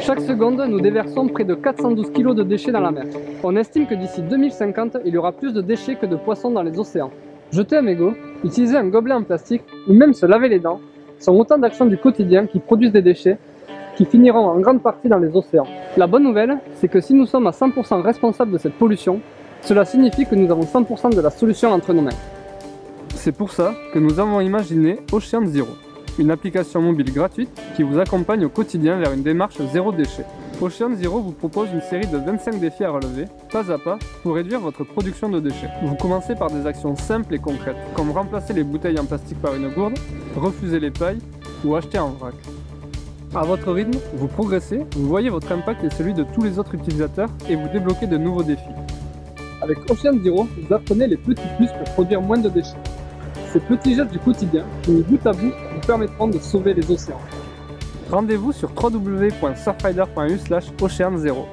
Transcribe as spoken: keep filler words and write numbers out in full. Chaque seconde, nous déversons près de quatre cent douze kilos de déchets dans la mer. On estime que d'ici deux mille cinquante, il y aura plus de déchets que de poissons dans les océans. Jeter un mégot, utiliser un gobelet en plastique ou même se laver les dents sont autant d'actions du quotidien qui produisent des déchets qui finiront en grande partie dans les océans. La bonne nouvelle, c'est que si nous sommes à cent pour cent responsables de cette pollution, cela signifie que nous avons cent pour cent de la solution entre nos mains. C'est pour ça que nous avons imaginé Ocean's Zero, une application mobile gratuite qui vous accompagne au quotidien vers une démarche zéro déchet. Ocean's Zero vous propose une série de vingt-cinq défis à relever, pas à pas, pour réduire votre production de déchets. Vous commencez par des actions simples et concrètes, comme remplacer les bouteilles en plastique par une gourde, refuser les pailles ou acheter en vrac. À votre rythme, vous progressez, vous voyez votre impact et celui de tous les autres utilisateurs et vous débloquez de nouveaux défis. Avec Ocean's Zero, vous apprenez les petits plus pour produire moins de déchets. Ces petits gestes du quotidien, mis bout à bout, vous permettront de sauver les océans. Rendez-vous sur w w w point surfrider point e u slash Ocean's Zero.